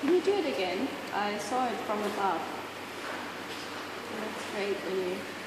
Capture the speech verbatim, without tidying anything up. Can you do it again? I saw it from above. That's great, really.